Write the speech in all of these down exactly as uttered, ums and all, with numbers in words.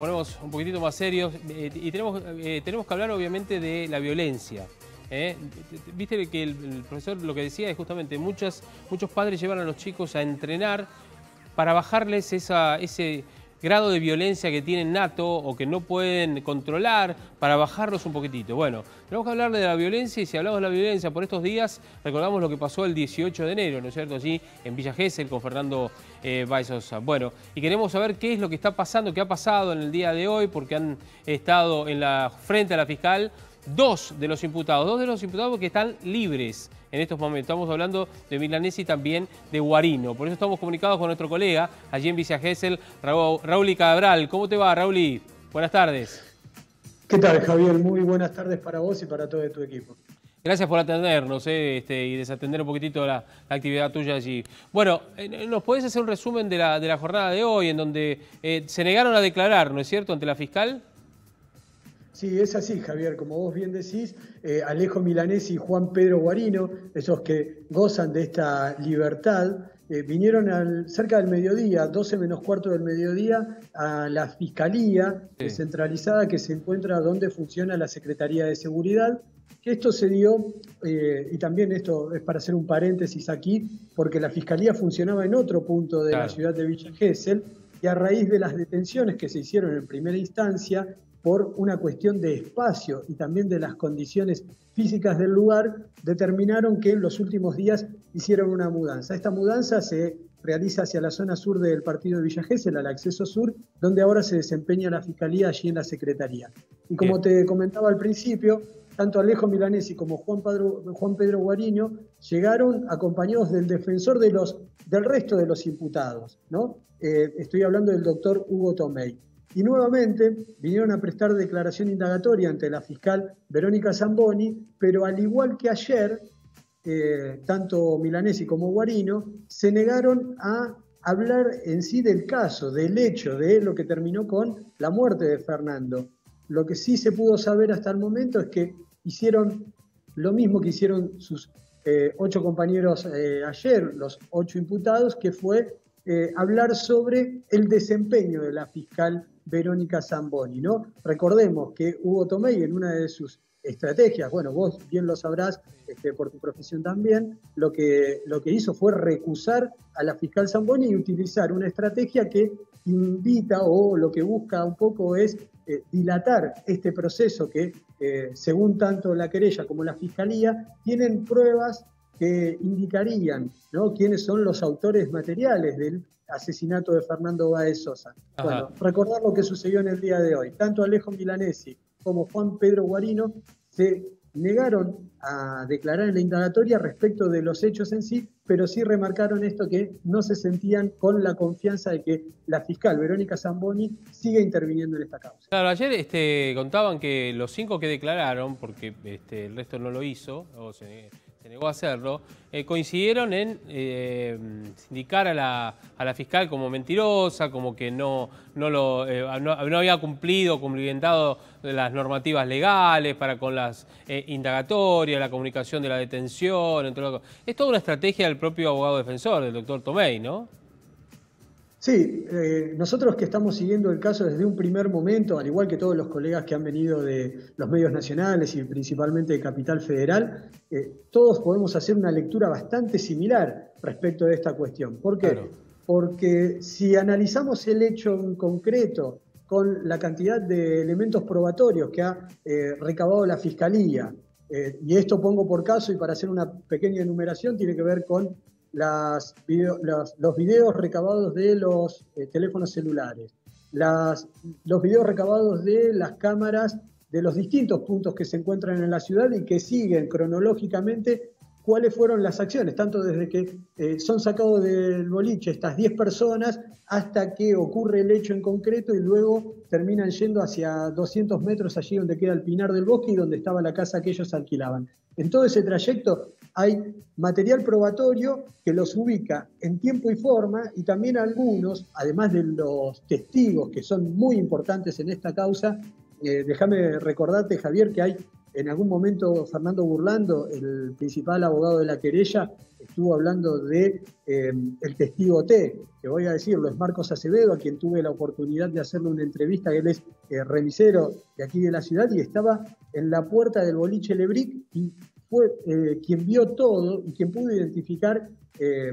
Ponemos un poquitito más serios eh, y tenemos, eh, tenemos que hablar obviamente de la violencia. ¿eh? Viste que el, el profesor lo que decía es justamente muchas, muchos padres llevan a los chicos a entrenar para bajarles esa, ese grado de violencia que tienen nato o que no pueden controlar, para bajarlos un poquitito. Bueno, tenemos que hablar de la violencia y si hablamos de la violencia por estos días, recordamos lo que pasó el dieciocho de enero, ¿no es cierto? Allí en Villa Gesell con Fernando eh, Báez Sosa. Bueno, y queremos saber qué es lo que está pasando, qué ha pasado en el día de hoy, porque han estado en la frente a la fiscal dos de los imputados, dos de los imputados que están libres en estos momentos. Estamos hablando de Milanesi y también de Guarino. Por eso estamos comunicados con nuestro colega allí en Villa Gesell, Rauli Cabral. ¿Cómo te va, Rauli? Buenas tardes. ¿Qué tal, Javier? Muy buenas tardes para vos y para todo tu equipo. Gracias por atendernos eh, este, y desatender un poquitito la, la actividad tuya allí. Bueno, eh, ¿nos podés hacer un resumen de la, de la jornada de hoy en donde eh, se negaron a declarar, ¿no es cierto?, ante la fiscal? Sí, es así, Javier, como vos bien decís, eh, Alejo Milanesi y Juan Pedro Guarino, esos que gozan de esta libertad, eh, vinieron al, cerca del mediodía, doce menos cuarto del mediodía, a la Fiscalía sí. descentralizada que se encuentra donde funciona la Secretaría de Seguridad, que esto se dio, eh, y también esto es para hacer un paréntesis aquí, porque la Fiscalía funcionaba en otro punto de claro. la ciudad de Villa Gesell, y a raíz de las detenciones que se hicieron en primera instancia, por una cuestión de espacio y también de las condiciones físicas del lugar, determinaron que en los últimos días hicieron una mudanza. Esta mudanza se realiza hacia la zona sur del partido de Villa Gesell, al acceso sur, donde ahora se desempeña la Fiscalía allí en la Secretaría. Y como te comentaba al principio, tanto Alejo Milanesi como Juan Pedro, Juan Pedro Guarino llegaron acompañados del defensor de los, del resto de los imputados, ¿no? Eh, estoy hablando del doctor Hugo Tomei. Y nuevamente vinieron a prestar declaración indagatoria ante la fiscal Verónica Zamboni, pero al igual que ayer, eh, tanto Milanesi como Guarino se negaron a hablar en sí del caso, del hecho, de lo que terminó con la muerte de Fernando. Lo que sí se pudo saber hasta el momento es que hicieron lo mismo que hicieron sus eh, ocho compañeros eh, ayer, los ocho imputados, que fue eh, hablar sobre el desempeño de la fiscal Verónica Zamboni, ¿no? Recordemos que Hugo Tomei en una de sus estrategias, bueno, vos bien lo sabrás este, por tu profesión también, lo que, lo que hizo fue recusar a la fiscal Zamboni y utilizar una estrategia que invita o lo que busca un poco es eh, dilatar este proceso que, eh, según tanto la querella como la fiscalía, tienen pruebas que indicarían, ¿no?, quiénes son los autores materiales del asesinato de Fernando Báez Sosa. Ajá. Bueno, recordar lo que sucedió en el día de hoy. Tanto Alejo Milanesi como Juan Pedro Guarino se negaron a declarar en la indagatoria respecto de los hechos en sí, pero sí remarcaron esto, que no se sentían con la confianza de que la fiscal Verónica Zamboni sigue interviniendo en esta causa. Claro, ayer este, contaban que los cinco que declararon, porque este, el resto no lo hizo, o se... se negó a hacerlo, eh, coincidieron en eh, indicar a la, a la fiscal como mentirosa, como que no, no, lo, eh, no, no había cumplido, cumplimentado las normativas legales para con las eh, indagatorias, la comunicación de la detención, entre otras cosas. Es toda una estrategia del propio abogado defensor, del doctor Tomei, ¿no? Sí, eh, nosotros que estamos siguiendo el caso desde un primer momento, al igual que todos los colegas que han venido de los medios nacionales y principalmente de Capital Federal, eh, todos podemos hacer una lectura bastante similar respecto de esta cuestión. ¿Por qué? Claro. Porque si analizamos el hecho en concreto con la cantidad de elementos probatorios que ha eh, recabado la Fiscalía, eh, y esto pongo por caso y para hacer una pequeña enumeración, tiene que ver con Las video, las, los videos recabados de los eh, teléfonos celulares, las, los videos recabados de las cámaras de los distintos puntos que se encuentran en la ciudad y que siguen cronológicamente cuáles fueron las acciones, tanto desde que eh, son sacados del boliche estas diez personas hasta que ocurre el hecho en concreto y luego terminan yendo hacia doscientos metros allí donde queda el Pinar del Bosque y donde estaba la casa que ellos alquilaban. En todo ese trayecto hay material probatorio que los ubica en tiempo y forma y también algunos, además de los testigos que son muy importantes en esta causa, eh, déjame recordarte, Javier, que hay En algún momento Fernando Burlando, el principal abogado de la querella, estuvo hablando de eh, el testigo T, que voy a decirlo, es Marcos Acevedo, a quien tuve la oportunidad de hacerle una entrevista. Él es eh, remisero de aquí de la ciudad y estaba en la puerta del boliche Lebrique y fue eh, quien vio todo y quien pudo identificar eh,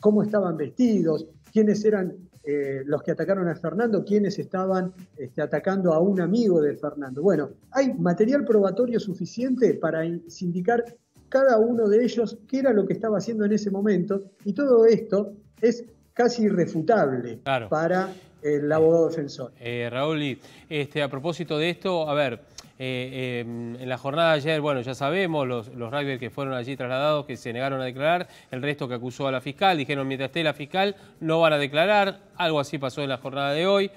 cómo estaban vestidos, quiénes eran Eh, los que atacaron a Fernando, quienes estaban este, atacando a un amigo de Fernando. Bueno, hay material probatorio suficiente para sindicar cada uno de ellos qué era lo que estaba haciendo en ese momento, y todo esto es casi irrefutable, claro, para el abogado defensor. Eh, Raúl, este, a propósito de esto, a ver, eh, eh, en la jornada de ayer, bueno, ya sabemos, los, los rugbyers que fueron allí trasladados, que se negaron a declarar, el resto que acusó a la fiscal, dijeron, mientras esté la fiscal, no van a declarar, algo así pasó en la jornada de hoy.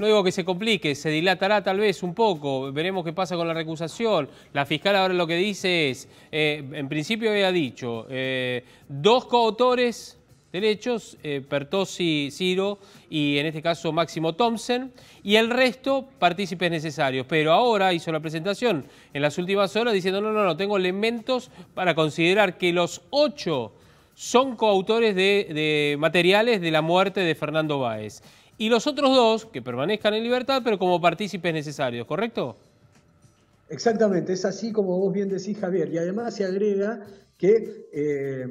No digo que se complique, se dilatará tal vez un poco, veremos qué pasa con la recusación. La fiscal ahora lo que dice es, eh, en principio había dicho, eh, dos coautores derechos, eh, Pertossi, Ciro y en este caso Máximo Thomsen, y el resto partícipes necesarios. Pero ahora hizo la presentación en las últimas horas diciendo no, no, no, tengo elementos para considerar que los ocho son coautores de, de materiales de la muerte de Fernando Báez y los otros dos que permanezcan en libertad pero como partícipes necesarios, ¿correcto? Exactamente, es así como vos bien decís, Javier, y además se agrega que eh,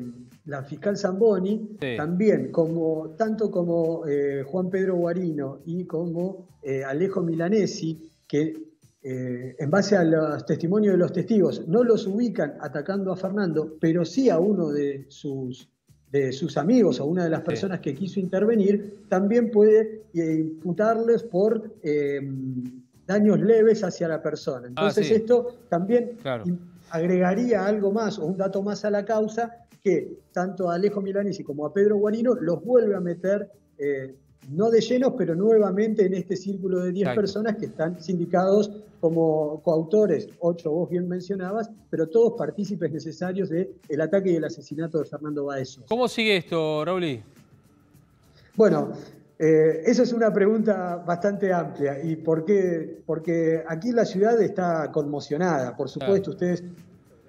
la fiscal Zamboni, sí, también, como, tanto como eh, Juan Pedro Guarino y como eh, Alejo Milanesi, que eh, en base a los testimonios de los testigos no los ubican atacando a Fernando, pero sí a uno de sus, de sus amigos, a una de las personas, sí, que quiso intervenir, también puede eh, imputarles por eh, daños leves hacia la persona. Entonces, ah, sí, esto también, claro, agregaría algo más o un dato más a la causa, que tanto a Alejo Milanesi como a Pedro Guarino los vuelve a meter, eh, no de llenos, pero nuevamente en este círculo de diez personas que están sindicados como coautores, ocho vos bien mencionabas, pero todos partícipes necesarios del ataque y el asesinato de Fernando Báez Sosa. ¿Cómo sigue esto, Rauli? Bueno, Eh, esa es una pregunta bastante amplia. ¿Y por qué? Porque aquí la ciudad está conmocionada. Por supuesto, ustedes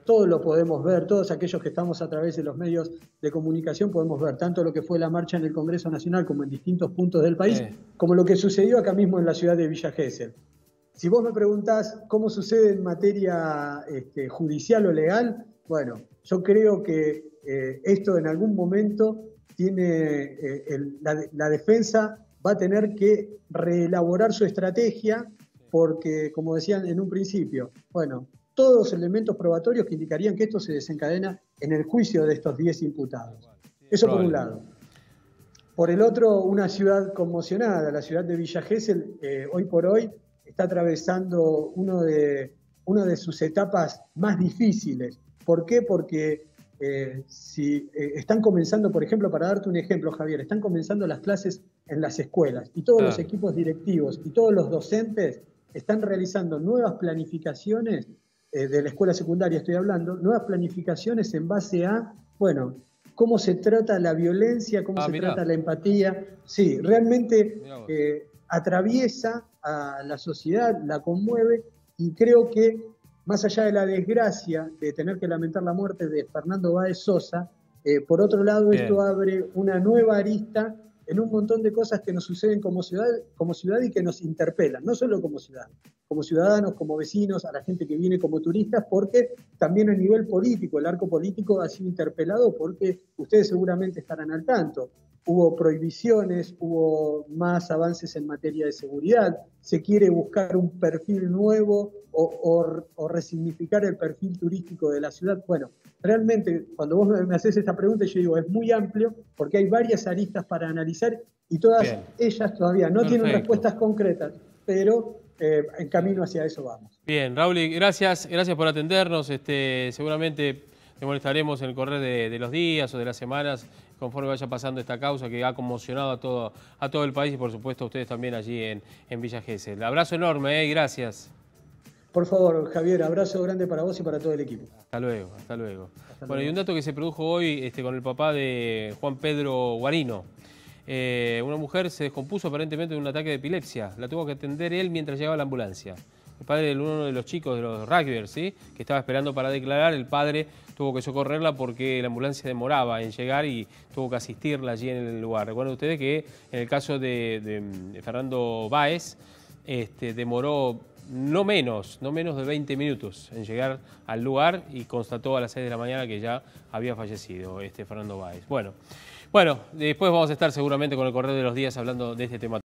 todos lo podemos ver, todos aquellos que estamos a través de los medios de comunicación podemos ver tanto lo que fue la marcha en el Congreso Nacional como en distintos puntos del país, sí, como lo que sucedió acá mismo en la ciudad de Villa Gesell. Si vos me preguntás cómo sucede en materia este, judicial o legal, bueno, yo creo que eh, esto en algún momento tiene eh, el, la, la defensa va a tener que reelaborar su estrategia porque, como decían en un principio, bueno, todos los elementos probatorios que indicarían que esto se desencadena en el juicio de estos diez imputados. Eso por un lado. Por el otro, una ciudad conmocionada, la ciudad de Villa Gesell, eh, hoy por hoy está atravesando uno de, una de sus etapas más difíciles. ¿Por qué? Porque Eh, si eh, están comenzando, por ejemplo, para darte un ejemplo, Javier, están comenzando las clases en las escuelas y todos, claro, los equipos directivos y todos los docentes están realizando nuevas planificaciones eh, de la escuela secundaria, estoy hablando, nuevas planificaciones en base a, bueno, cómo se trata la violencia, cómo ah, se mirá. trata la empatía. Sí, realmente eh, atraviesa a la sociedad, la conmueve y creo que más allá de la desgracia de tener que lamentar la muerte de Fernando Báez Sosa, eh, por otro lado, bien, esto abre una nueva arista en un montón de cosas que nos suceden como ciudad, como ciudad y que nos interpelan, no solo como ciudad, como ciudadanos, como vecinos, a la gente que viene como turistas, porque también a nivel político, el arco político ha sido interpelado porque ustedes seguramente estarán al tanto. Hubo prohibiciones, hubo más avances en materia de seguridad, se quiere buscar un perfil nuevo o, o, o resignificar el perfil turístico de la ciudad. Bueno, realmente cuando vos me haces esta pregunta yo digo, es muy amplio porque hay varias aristas para analizar y todas, bien, ellas todavía no, perfecto, tienen respuestas concretas, pero eh, en camino hacia eso vamos. Bien, Raúl, gracias, gracias por atendernos, este, seguramente te molestaremos en el correr de, de los días o de las semanas conforme vaya pasando esta causa que ha conmocionado a todo, a todo el país y por supuesto a ustedes también allí en, en Villa Gesell. Abrazo enorme, eh, y gracias. Por favor, Javier, abrazo grande para vos y para todo el equipo. Hasta luego, hasta luego. Hasta bueno, luego. Y un dato que se produjo hoy este, con el papá de Juan Pedro Guarino. Eh, una mujer se descompuso aparentemente de un ataque de epilepsia. La tuvo que atender él mientras llegaba la ambulancia. el padre de uno de los chicos, de los rugbyers, ¿sí?, que estaba esperando para declarar. El padre tuvo que socorrerla porque la ambulancia demoraba en llegar y tuvo que asistirla allí en el lugar. Recuerden ustedes que en el caso de, de Fernando Báez, este, demoró no menos, no menos de veinte minutos en llegar al lugar y constató a las seis de la mañana que ya había fallecido este Fernando Báez. Bueno, bueno, después vamos a estar seguramente con el correr de los días hablando de este tema.